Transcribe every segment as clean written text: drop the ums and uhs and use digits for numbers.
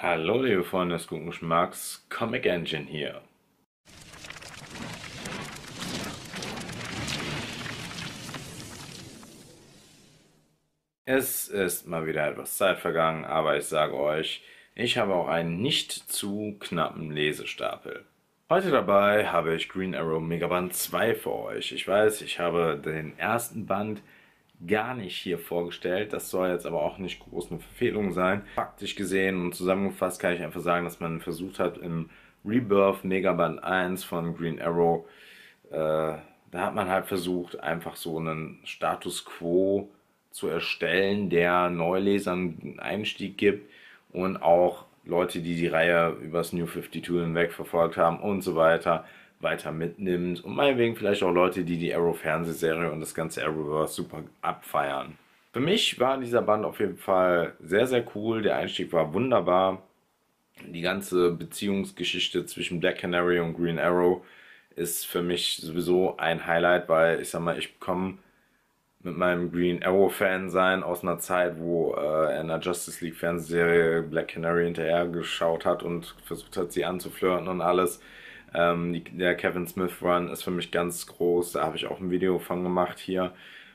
Hallo liebe Freunde des guten Geschmacks, Comic Engine hier. Es ist mal wieder etwas Zeit vergangen, aber ich sage euch, ich habe auch einen nicht zu knappen Lesestapel. Heute dabei habe ich Green Arrow Megaband 2 für euch. Ich weiß, ich habe den ersten Band gar nicht hier vorgestellt, das soll jetzt aber auch nicht groß eine Verfehlung sein. Faktisch gesehen und zusammengefasst kann ich einfach sagen, dass man versucht hat im Rebirth Megaband 1 von Green Arrow, da hat man halt versucht einfach so einen Status Quo zu erstellen, der Neulesern einen Einstieg gibt und auch Leute, die die Reihe übers New 52 hinweg verfolgt haben und so weiter, weiter mitnimmt und meinetwegen vielleicht auch Leute, die die Arrow-Fernsehserie und das ganze Arrowverse super abfeiern. Für mich war dieser Band auf jeden Fall sehr, sehr cool. Der Einstieg war wunderbar. Die ganze Beziehungsgeschichte zwischen Black Canary und Green Arrow ist für mich sowieso ein Highlight, weil ich sag mal, ich komme mit meinem Green Arrow-Fan sein aus einer Zeit, wo er in der Justice League-Fernsehserie Black Canary hinterher geschaut hat und versucht hat, sie anzuflirten und alles. Der Kevin Smith Run ist für mich ganz groß, da habe ich auch ein Video von gemacht hier.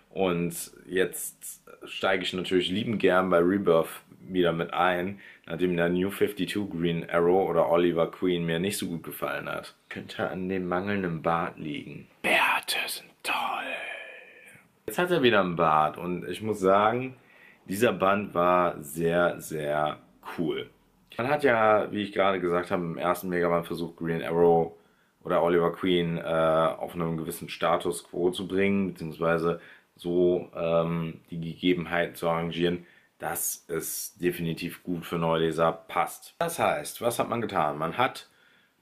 Und jetzt steige ich natürlich liebend gern bei Rebirth wieder mit ein, nachdem der New 52 Green Arrow oder Oliver Queen mir nicht so gut gefallen hat. Könnte an dem mangelnden Bart liegen. Bärte sind toll! Jetzt hat er wieder einen Bart und ich muss sagen, dieser Band war sehr, sehr cool. Man hat ja, wie ich gerade gesagt habe, im ersten Megaband versucht, Green Arrow oder Oliver Queen auf einen gewissen Status Quo zu bringen, beziehungsweise so die Gegebenheiten zu arrangieren, dass es definitiv gut für Neuleser passt. Das heißt, was hat man getan? Man hat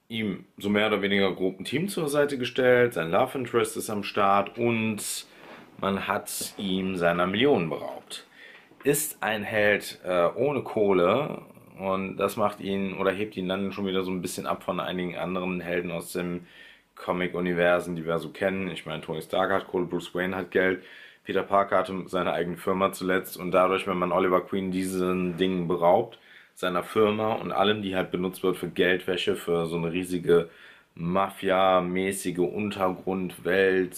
ihm so mehr oder weniger grob ein Team zur Seite gestellt, sein Love Interest ist am Start und man hat ihm seiner Millionen beraubt. Ist ein Held ohne Kohle. Und das macht ihn oder hebt ihn dann schon wieder so ein bisschen ab von einigen anderen Helden aus dem Comic-Universen, die wir so kennen. Ich meine, Tony Stark hat Kohle, Bruce Wayne hat Geld, Peter Parker hatte seine eigene Firma zuletzt. Und dadurch, wenn man Oliver Queen diesen Dingen beraubt, seiner Firma und allem, die halt benutzt wird für Geldwäsche, für so eine riesige Mafia-mäßige Untergrundwelt,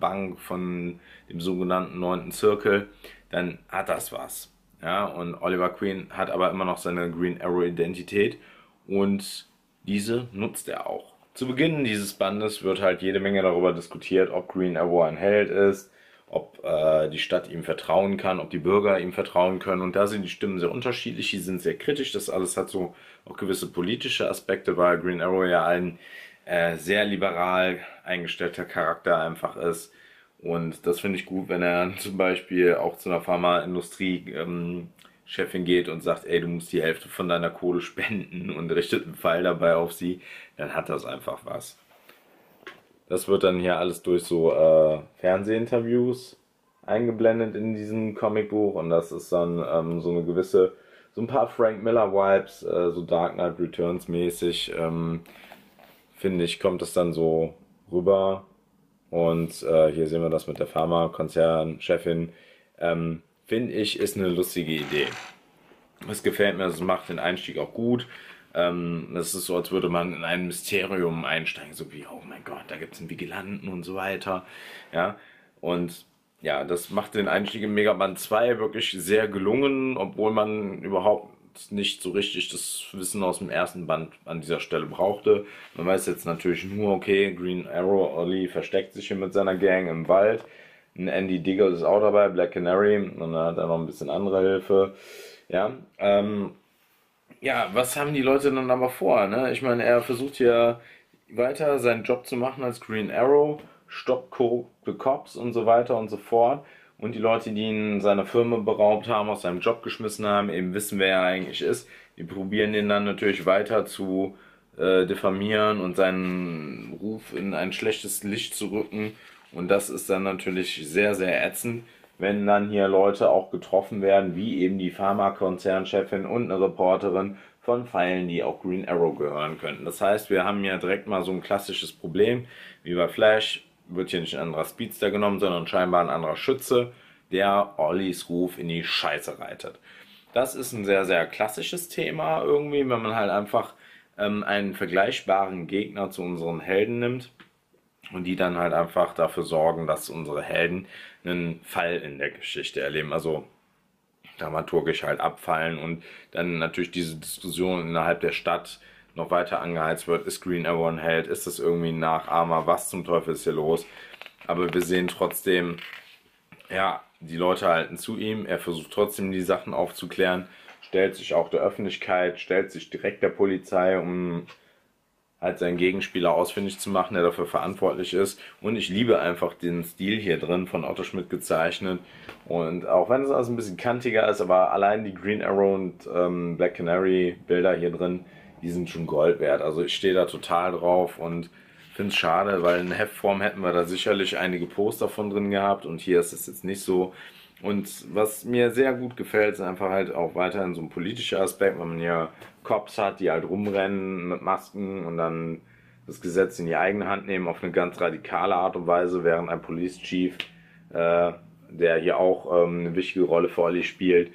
Bank von dem sogenannten 9. Zirkel, dann hat das was. Ja, und Oliver Queen hat aber immer noch seine Green Arrow Identität und diese nutzt er auch. Zu Beginn dieses Bandes wird halt jede Menge darüber diskutiert, ob Green Arrow ein Held ist, ob die Stadt ihm vertrauen kann, ob die Bürger ihm vertrauen können. Und da sind die Stimmen sehr unterschiedlich, die sind sehr kritisch. Das alles hat so auch gewisse politische Aspekte, weil Green Arrow ja ein sehr liberal eingestellter Charakter einfach ist. Und das finde ich gut, wenn er zum Beispiel auch zu einer Pharmaindustrie-Chefin geht und sagt, ey, du musst die Hälfte von deiner Kohle spenden und richtet einen Pfeil dabei auf sie, dann hat das einfach was. Das wird dann hier alles durch so Fernsehinterviews eingeblendet in diesem Comicbuch und das ist dann so eine gewisse, so ein paar Frank Miller-Vibes, so Dark Knight Returns mäßig, finde ich, kommt das dann so rüber. Und hier sehen wir das mit der Pharmakonzernchefin. Finde ich, ist eine lustige Idee. Es gefällt mir, es macht den Einstieg auch gut. Es ist so, als würde man in ein Mysterium einsteigen, so wie, oh mein Gott, da gibt es einen Vigilanten und so weiter. Ja, und ja, das macht den Einstieg in Megaband 2 wirklich sehr gelungen, obwohl man überhaupt nicht so richtig das Wissen aus dem ersten Band an dieser Stelle brauchte. Man weiß jetzt natürlich nur, okay, Green Arrow Ollie versteckt sich hier mit seiner Gang im Wald. Ein Andy Diggle ist auch dabei, Black Canary, und dann hat er noch ein bisschen andere Hilfe. Ja, ja, was haben die Leute dann aber vor? Ne? Ich meine, er versucht hier weiter seinen Job zu machen als Green Arrow, stoppt the Cops und so weiter und so fort. Und die Leute, die ihn seiner Firma beraubt haben, aus seinem Job geschmissen haben, eben wissen, wer er eigentlich ist, die probieren ihn dann natürlich weiter zu diffamieren und seinen Ruf in ein schlechtes Licht zu rücken. Und das ist dann natürlich sehr, sehr ätzend, wenn dann hier Leute auch getroffen werden, wie eben die Pharmakonzernchefin und eine Reporterin von Pfeilen, die auch Green Arrow gehören könnten. Das heißt, wir haben ja direkt mal so ein klassisches Problem, wie bei Flash. Wird hier nicht ein anderer Speedster genommen, sondern scheinbar ein anderer Schütze, der Ollies Ruf in die Scheiße reitet. Das ist ein sehr, sehr klassisches Thema irgendwie, wenn man halt einfach einen vergleichbaren Gegner zu unseren Helden nimmt und die dann halt einfach dafür sorgen, dass unsere Helden einen Fall in der Geschichte erleben, also dramaturgisch halt abfallen und dann natürlich diese Diskussion innerhalb der Stadt noch weiter angeheizt wird. Ist Green Arrow ein Held? Ist das irgendwie ein Nachahmer? Was zum Teufel ist hier los? Aber wir sehen trotzdem, ja, die Leute halten zu ihm, er versucht trotzdem die Sachen aufzuklären, stellt sich auch der Öffentlichkeit, stellt sich direkt der Polizei, um halt seinen Gegenspieler ausfindig zu machen, der dafür verantwortlich ist. Und ich liebe einfach den Stil hier drin, von Otto Schmidt gezeichnet. Und auch wenn es alles ein bisschen kantiger ist, aber allein die Green Arrow und Black Canary Bilder hier drin, die sind schon Gold wert. Also ich stehe da total drauf und finde es schade, weil in Heftform hätten wir da sicherlich einige Poster von drin gehabt und hier ist es jetzt nicht so. Und was mir sehr gut gefällt, ist einfach halt auch weiterhin so ein politischer Aspekt, weil man hier Cops hat, die halt rumrennen mit Masken und dann das Gesetz in die eigene Hand nehmen auf eine ganz radikale Art und Weise, während ein Police Chief, der hier auch eine wichtige Rolle für Olli spielt,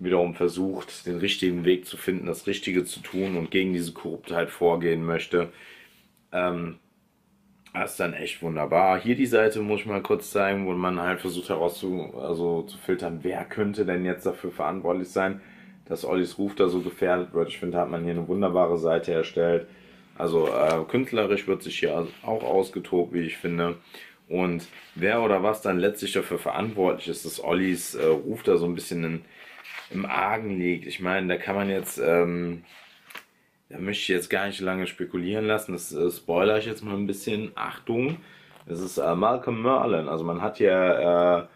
wiederum versucht, den richtigen Weg zu finden, das Richtige zu tun und gegen diese Korruptheit vorgehen möchte. Das ist dann echt wunderbar. Hier die Seite muss ich mal kurz zeigen, wo man halt versucht zu filtern, wer könnte denn jetzt dafür verantwortlich sein, dass Ollis Ruf da so gefährdet wird. Ich finde, hat man hier eine wunderbare Seite erstellt. Also künstlerisch wird sich hier auch ausgetobt, wie ich finde. Und wer oder was dann letztlich dafür verantwortlich ist, dass Ollis Ruf da so ein bisschen im Argen liegt. Ich meine, da kann man jetzt... Da möchte ich jetzt gar nicht lange spekulieren lassen, das spoilere ich jetzt mal ein bisschen. Achtung, das ist Malcolm Merlin. Also man hat hier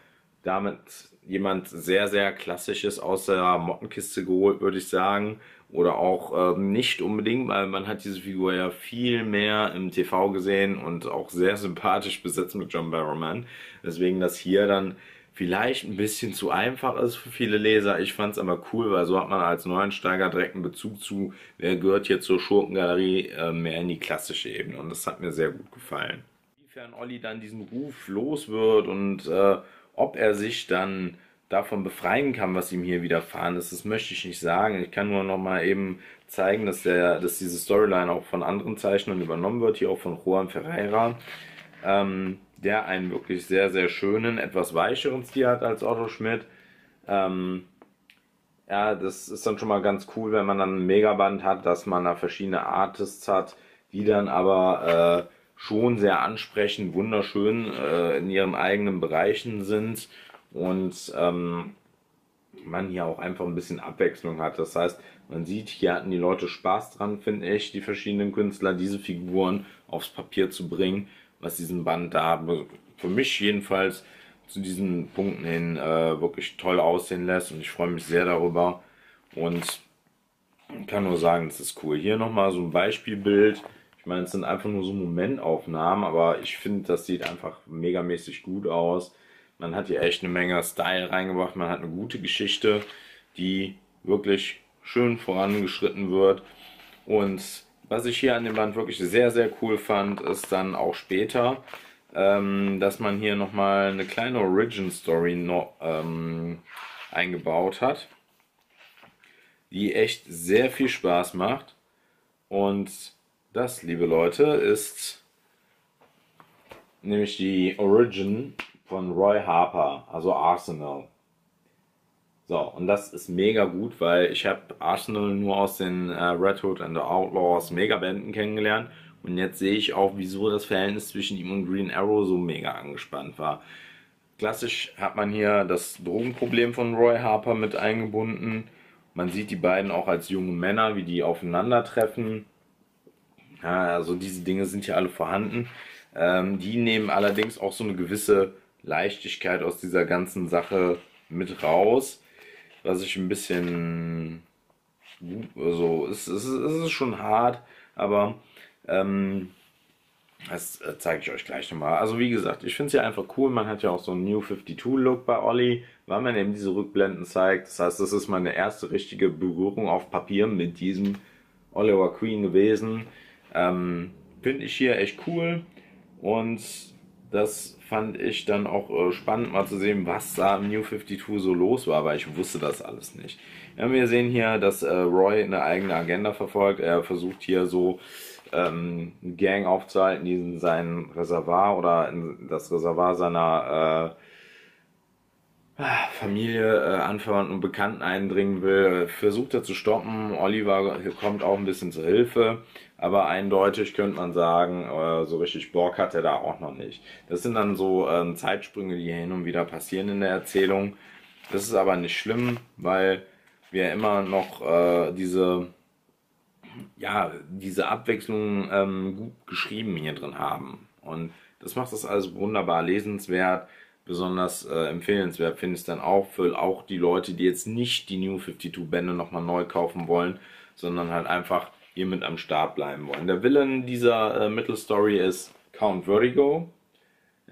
damit jemand sehr, sehr Klassisches aus der Mottenkiste geholt, würde ich sagen. Oder auch nicht unbedingt, weil man hat diese Figur ja viel mehr im TV gesehen und auch sehr sympathisch besetzt mit John Barrowman. Deswegen, dass hier dann vielleicht ein bisschen zu einfach ist für viele Leser. Ich fand es aber cool, weil so hat man als Neuensteiger direkt einen Bezug zu, wer gehört hier zur Schurkengalerie, mehr in die klassische Ebene. Und das hat mir sehr gut gefallen. Inwiefern Olli dann diesen Ruf los wird und ob er sich dann davon befreien kann, was ihm hier widerfahren ist, das möchte ich nicht sagen. Ich kann nur nochmal eben zeigen, dass diese Storyline auch von anderen Zeichnern übernommen wird, hier auch von Juan Ferreira. Der einen wirklich sehr, sehr schönen, etwas weicheren Stil hat als Otto Schmidt. Ja, das ist dann schon mal ganz cool, wenn man dann ein Megaband hat, dass man da verschiedene Artists hat, die dann aber schon sehr ansprechend, wunderschön in ihren eigenen Bereichen sind und man hier auch einfach ein bisschen Abwechslung hat. Das heißt, man sieht, hier hatten die Leute Spaß dran, finde ich, die verschiedenen Künstler, diese Figuren aufs Papier zu bringen, was diesen Band da für mich jedenfalls zu diesen Punkten hin wirklich toll aussehen lässt. Und ich freue mich sehr darüber und kann nur sagen, das ist cool. Hier nochmal so ein Beispielbild. Ich meine, es sind einfach nur so Momentaufnahmen, aber ich finde, das sieht einfach megamäßig gut aus. Man hat hier echt eine Menge Style reingebracht. Man hat eine gute Geschichte, die wirklich schön vorangeschritten wird. Und was ich hier an dem Band wirklich sehr, sehr cool fand, ist dann auch später, dass man hier nochmal eine kleine Origin-Story eingebaut hat, die echt sehr viel Spaß macht. Und das, liebe Leute, ist nämlich die Origin von Roy Harper, also Arsenal. So, und das ist mega gut, weil ich habe Arsenal nur aus den Red Hood and the Outlaws Megabänden kennengelernt und jetzt sehe ich auch, wieso das Verhältnis zwischen ihm und Green Arrow so mega angespannt war. Klassisch hat man hier das Drogenproblem von Roy Harper mit eingebunden. Man sieht die beiden auch als junge Männer, wie die aufeinandertreffen. Ja, also diese Dinge sind hier alle vorhanden. Die nehmen allerdings auch so eine gewisse Leichtigkeit aus dieser ganzen Sache mit raus. Was ich ein bisschen so, also es ist schon hart, aber das zeige ich euch gleich nochmal. Also wie gesagt, ich finde es ja einfach cool, man hat ja auch so einen New 52 Look bei Olli, weil man eben diese Rückblenden zeigt. Das heißt, das ist meine erste richtige Berührung auf Papier mit diesem Oliver Queen gewesen. Finde ich hier echt cool und Das fand ich dann auch spannend, mal zu sehen, was da im New 52 so los war, weil ich wusste das alles nicht. Ja, wir sehen hier, dass Roy eine eigene Agenda verfolgt. Er versucht hier so Gang aufzuhalten, die in sein Reservat oder in das Reservat seiner Familie, Anverwandten und Bekannten eindringen will, versucht er zu stoppen. Oliver kommt auch ein bisschen zur Hilfe, aber eindeutig könnte man sagen, so richtig Bock hat er da auch noch nicht. Das sind dann so Zeitsprünge, die hin und wieder passieren in der Erzählung. Das ist aber nicht schlimm, weil wir immer noch diese Abwechslung gut geschrieben hier drin haben. Und das macht das alles wunderbar lesenswert. Besonders empfehlenswert finde ich es dann auch für auch die Leute, die jetzt nicht die New 52 Bände nochmal neu kaufen wollen, sondern halt einfach hiermit am Start bleiben wollen. Der Villain dieser Mittelstory ist Count Vertigo.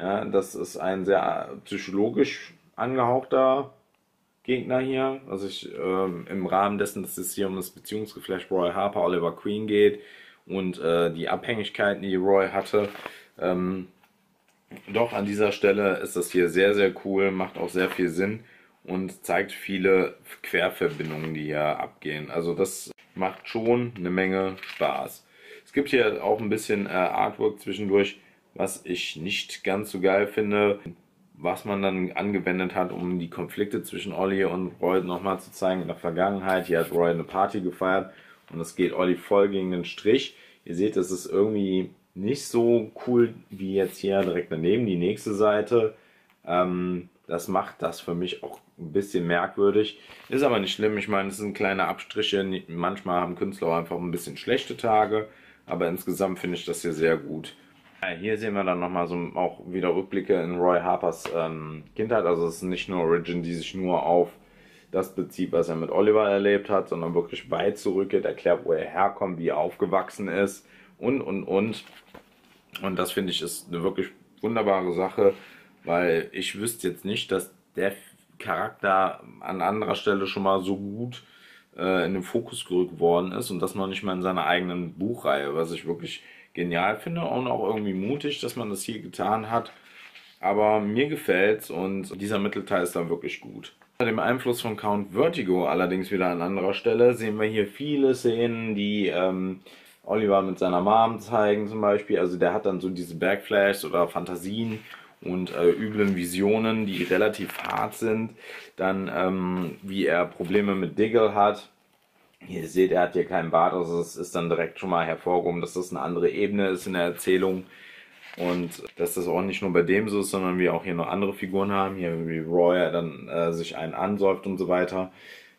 Ja, das ist ein sehr psychologisch angehauchter Gegner hier, was ich im Rahmen dessen, dass es hier um das Beziehungsgeflecht Roy Harper, Oliver Queen geht und die Abhängigkeiten, die Roy hatte, doch an dieser Stelle ist das hier sehr, sehr cool, macht auch sehr viel Sinn und zeigt viele Querverbindungen, die hier abgehen. Also das macht schon eine Menge Spaß. Es gibt hier auch ein bisschen Artwork zwischendurch, was ich nicht ganz so geil finde, was man dann angewendet hat, um die Konflikte zwischen Olli und Roy nochmal zu zeigen in der Vergangenheit. Hier hat Roy eine Party gefeiert und es geht Olli voll gegen den Strich. Ihr seht, das ist irgendwie nicht so cool wie jetzt hier direkt daneben, die nächste Seite. Das macht das für mich auch ein bisschen merkwürdig. Ist aber nicht schlimm, ich meine, es sind kleine Abstriche. Manchmal haben Künstler einfach ein bisschen schlechte Tage, aber insgesamt finde ich das hier sehr gut. Ja, hier sehen wir dann nochmal so auch wieder Rückblicke in Roy Harpers Kindheit. Also es ist nicht nur Origin, die sich nur auf das bezieht, was er mit Oliver erlebt hat, sondern wirklich weit zurückgeht, erklärt, wo er herkommt, wie er aufgewachsen ist. Und das finde ich ist eine wirklich wunderbare Sache, weil ich wüsste jetzt nicht, dass der Charakter an anderer Stelle schon mal so gut in den Fokus gerückt worden ist und das noch nicht mal in seiner eigenen Buchreihe, was ich wirklich genial finde und auch irgendwie mutig, dass man das hier getan hat. Aber mir gefällt's und dieser Mittelteil ist dann wirklich gut. Unter dem Einfluss von Count Vertigo allerdings wieder an anderer Stelle sehen wir hier viele Szenen, die Oliver mit seiner Mom zeigen zum Beispiel, also der hat dann so diese Backflashes oder Fantasien und üblen Visionen, die relativ hart sind. Dann, wie er Probleme mit Diggle hat. Ihr seht, er hat hier keinen Bart, also es ist dann direkt schon mal hervorgehoben, dass das eine andere Ebene ist in der Erzählung. Und dass das auch nicht nur bei dem so ist, sondern wir auch hier noch andere Figuren haben, hier wie Roy dann sich einen ansäuft und so weiter.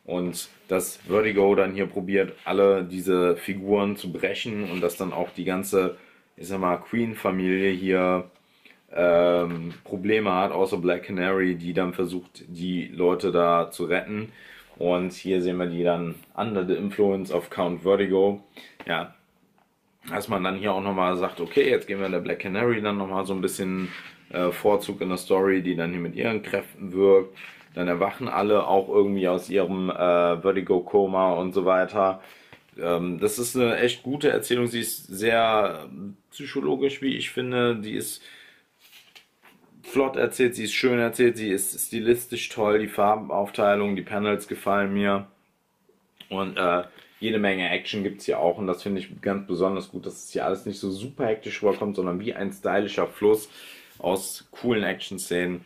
Und dass Vertigo dann hier probiert, alle diese Figuren zu brechen und dass dann auch die ganze, ich sag mal, Queen-Familie hier Probleme hat, außer Black Canary, die dann versucht, die Leute da zu retten. Und hier sehen wir die dann under the influence of Count Vertigo. Ja, dass man dann hier auch nochmal sagt, okay, jetzt geben wir der Black Canary dann nochmal so ein bisschen Vorzug in der Story, die dann hier mit ihren Kräften wirkt. Dann erwachen alle auch irgendwie aus ihrem Vertigo-Koma und so weiter. Das ist eine echt gute Erzählung. Sie ist sehr psychologisch, wie ich finde. Die ist flott erzählt, sie ist schön erzählt, sie ist stilistisch toll. Die Farbenaufteilung, die Panels gefallen mir. Und jede Menge Action gibt es hier auch. Und das finde ich ganz besonders gut, dass es hier alles nicht so super hektisch vorkommt, sondern wie ein stylischer Fluss aus coolen Action-Szenen.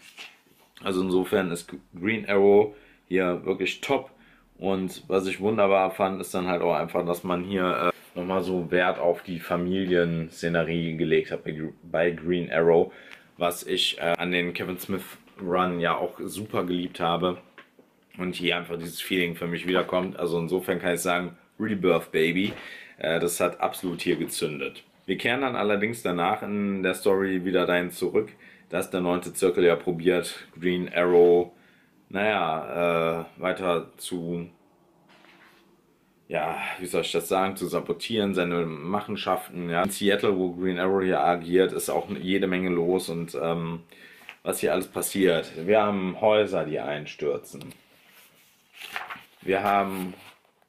Also insofern ist Green Arrow hier wirklich top und was ich wunderbar fand, ist dann halt auch einfach, dass man hier nochmal so Wert auf die Familienszenerie gelegt hat bei Green Arrow, was ich an den Kevin Smith Run ja auch super geliebt habe und hier einfach dieses Feeling für mich wiederkommt. Also insofern kann ich sagen, Rebirth Baby, das hat absolut hier gezündet. Wir kehren dann allerdings danach in der Story wieder dahin zurück, dass der 9. Zirkel ja probiert, Green Arrow, naja, weiter zu, ja, wie soll ich das sagen, zu sabotieren, seine Machenschaften. Ja. In Seattle, wo Green Arrow hier agiert, ist auch jede Menge los und was hier alles passiert. Wir haben Häuser, die einstürzen. Wir haben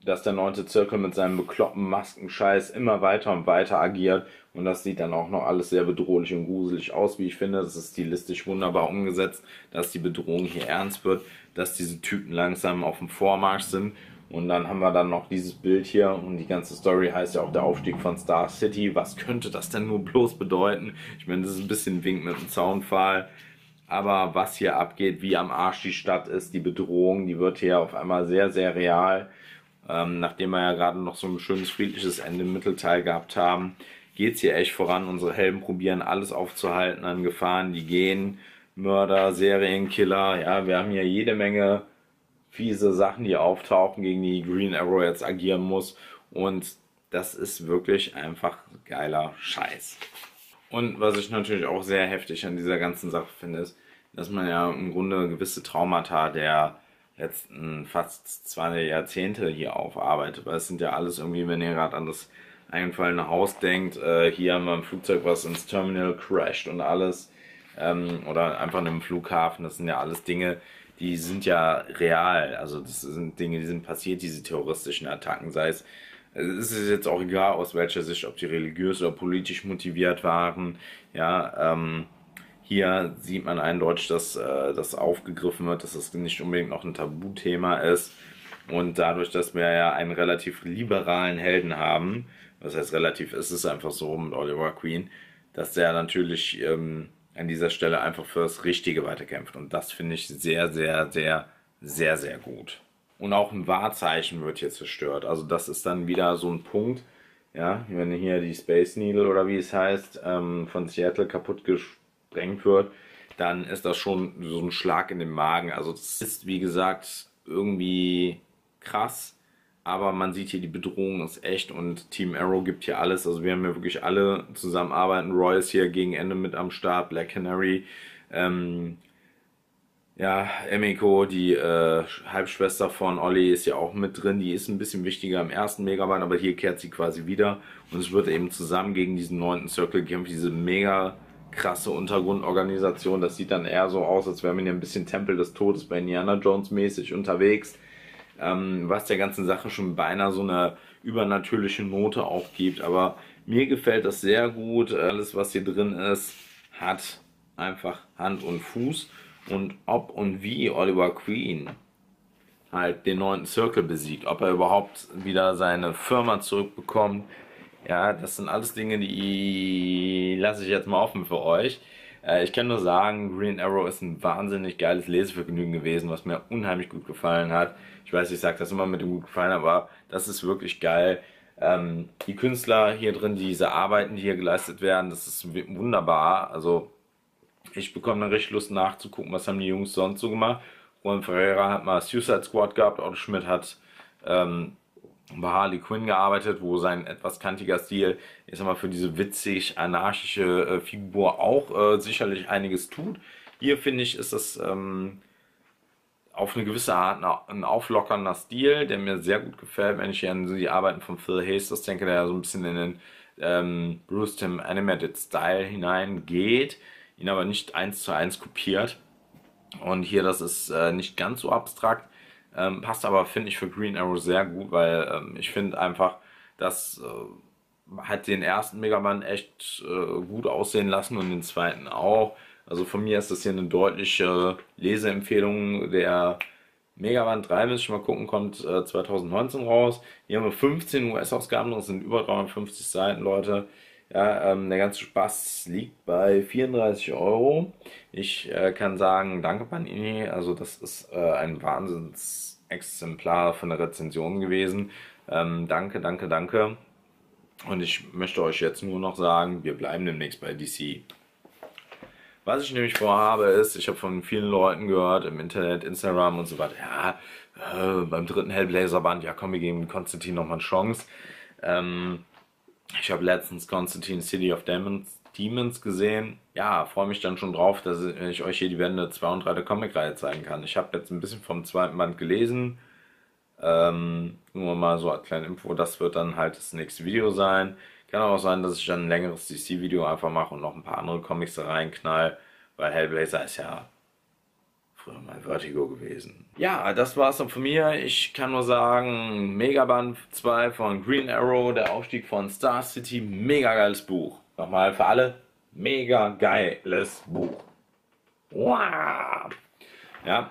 dass der 9. Zirkel mit seinem bekloppten Maskenscheiß immer weiter und weiter agiert. Und das sieht dann auch noch alles sehr bedrohlich und gruselig aus, wie ich finde. Das ist stilistisch wunderbar umgesetzt, dass die Bedrohung hier ernst wird, dass diese Typen langsam auf dem Vormarsch sind. Und dann haben wir dann noch dieses Bild hier und die ganze Story heißt ja auch der Aufstieg von Star City. Was könnte das denn nur bloß bedeuten? Ich meine, das ist ein bisschen Wink mit dem Zaunpfahl. Aber was hier abgeht, wie am Arsch die Stadt ist, die Bedrohung, die wird hier auf einmal sehr, sehr real. Nachdem wir ja gerade noch so ein schönes friedliches Ende im Mittelteil gehabt haben, geht es hier echt voran. Unsere Helden probieren alles aufzuhalten an Gefahren, die gehen. Mörder, Serienkiller, ja, wir haben hier jede Menge fiese Sachen, die auftauchen, gegen die Green Arrow jetzt agieren muss. Und das ist wirklich einfach geiler Scheiß. Und was ich natürlich auch sehr heftig an dieser ganzen Sache finde, ist, dass man ja im Grunde gewisse Traumata der letzten fast 2 Jahrzehnte hier aufarbeitet. Weil es sind ja alles irgendwie, wenn ihr gerade an das eingefallene Haus denkt, hier haben wir ein Flugzeug, was ins Terminal crasht und alles, oder einfach in einem Flughafen, das sind ja alles Dinge, die sind ja real. Also das sind Dinge, die sind passiert, diese terroristischen Attacken, sei es, es ist jetzt auch egal, aus welcher Sicht, ob die religiös oder politisch motiviert waren. Ja, hier sieht man eindeutig, dass das aufgegriffen wird, dass das nicht unbedingt noch ein Tabuthema ist. Und dadurch, dass wir ja einen relativ liberalen Helden haben, was heißt relativ, ist es einfach so mit Oliver Queen, dass der natürlich an dieser Stelle einfach fürs Richtige weiterkämpft. Und das finde ich sehr, sehr, sehr, sehr, sehr gut. Und auch ein Wahrzeichen wird hier zerstört. Also das ist dann wieder so ein Punkt, ja, wenn hier die Space Needle oder wie es heißt, von Seattle kaputt gesprengt wird, dann ist das schon so ein Schlag in den Magen. Also das ist, wie gesagt, irgendwie krass, aber man sieht hier, die Bedrohung ist echt und Team Arrow gibt hier alles. Also wir haben hier wirklich alle zusammenarbeiten. Roy ist hier gegen Ende mit am Start, Black Canary, ja, Emiko, die Halbschwester von Olli, ist ja auch mit drin. Die ist ein bisschen wichtiger im ersten Megabyte, aber hier kehrt sie quasi wieder. Und es wird eben zusammen gegen diesen 9. Circle gekämpft, diese mega krasse Untergrundorganisation. Das sieht dann eher so aus, als wäre man hier ein bisschen Tempel des Todes bei Indiana Jones mäßig unterwegs. Was der ganzen Sache schon beinahe so eine übernatürliche Note auch gibt. Aber mir gefällt das sehr gut. Alles, was hier drin ist, hat einfach Hand und Fuß. Und ob und wie Oliver Queen halt den 9. Circle besiegt, ob er überhaupt wieder seine Firma zurückbekommt, ja, das sind alles Dinge, die lasse ich jetzt mal offen für euch. Ich kann nur sagen, Green Arrow ist ein wahnsinnig geiles Lesevergnügen gewesen, was mir unheimlich gut gefallen hat. Ich weiß, ich sage das immer mit dem gut gefallen, aber das ist wirklich geil. Die Künstler hier drin, diese Arbeiten, die hier geleistet werden, das ist wunderbar, also ich bekomme dann richtig Lust nachzugucken, was haben die Jungs sonst so gemacht. Juan Ferreira hat mal Suicide Squad gehabt, Otto Schmidt hat bei Harley Quinn gearbeitet, wo sein etwas kantiger Stil, ich sag mal, für diese witzig-anarchische Figur auch sicherlich einiges tut. Hier finde ich, ist das auf eine gewisse Art ein auflockernder Stil, der mir sehr gut gefällt, wenn ich hier an die Arbeiten von Phil Hayes, das denke, der so ein bisschen in den Bruce Timm Animated Style hineingeht, ihn aber nicht 1:1 kopiert. Und hier, das ist nicht ganz so abstrakt, passt aber, finde ich, für Green Arrow sehr gut, weil ich finde einfach, das hat den ersten Megaman echt gut aussehen lassen und den zweiten auch. Also von mir ist das hier eine deutliche Leseempfehlung. Der Megaman 3, müsste ich mal gucken, kommt 2019 raus. Hier haben wir 15 US-Ausgaben, das sind über 350 Seiten, Leute. Ja, der ganze Spaß liegt bei 34 €. Ich kann sagen, danke Panini, also das ist ein Wahnsinnsexemplar von der Rezension gewesen. Danke, danke, danke. Und ich möchte euch jetzt nur noch sagen, wir bleiben demnächst bei DC. Was ich nämlich vorhabe ist, ich habe von vielen Leuten gehört, im Internet, Instagram und so weiter, ja, beim 3. Hellblazer-Band, ja komm, wir geben Konstantin nochmal eine Chance. Ich habe letztens Constantine City of Demons gesehen. Ja, freue mich dann schon drauf, dass ich euch hier die Bände 2 und 3 der Comic-Reihe zeigen kann. Ich habe jetzt ein bisschen vom 2. Band gelesen. Nur mal so eine kleine Info, das wird dann halt das nächste Video sein. Kann auch sein, dass ich dann ein längeres DC-Video einfach mache und noch ein paar andere Comics da reinknall, weil Hellblazer ist ja früher mal Vertigo gewesen. Ja, das war's dann von mir. Ich kann nur sagen, Megaband 2 von Green Arrow, der Aufstieg von Star City, mega geiles Buch. Nochmal für alle, mega geiles Buch. Wow. Ja,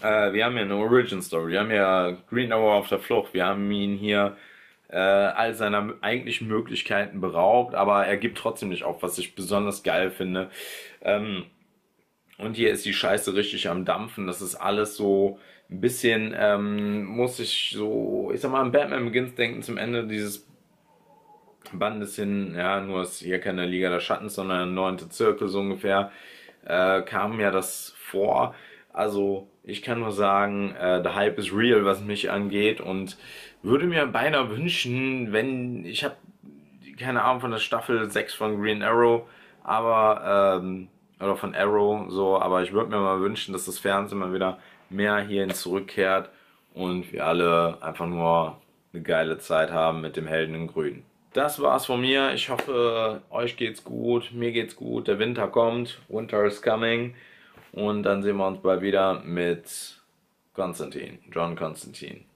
wir haben hier eine Origin Story, wir haben hier Green Arrow auf der Flucht, wir haben ihn hier all seiner eigentlichen Möglichkeiten beraubt, aber er gibt trotzdem nicht auf, was ich besonders geil finde. Und hier ist die Scheiße richtig am Dampfen, das ist alles so ein bisschen, muss ich so, ich sag mal, an Batman Begins denken zum Ende dieses Bandes hin, ja, nur ist hier keine Liga der Schatten, sondern der 9. Zirkel so ungefähr, kam ja das vor. Also ich kann nur sagen, der Hype ist real, was mich angeht, und würde mir beinahe wünschen, wenn, ich habe keine Ahnung von der Staffel 6 von Green Arrow, aber, oder von Arrow, so, aber ich würde mir mal wünschen, dass das Fernsehen mal wieder mehr hierhin zurückkehrt und wir alle einfach nur eine geile Zeit haben mit dem Helden in Grün. Das war's von mir, ich hoffe, euch geht's gut, mir geht's gut, der Winter kommt, Winter is coming. Und dann sehen wir uns bald wieder mit Konstantin, John Konstantin.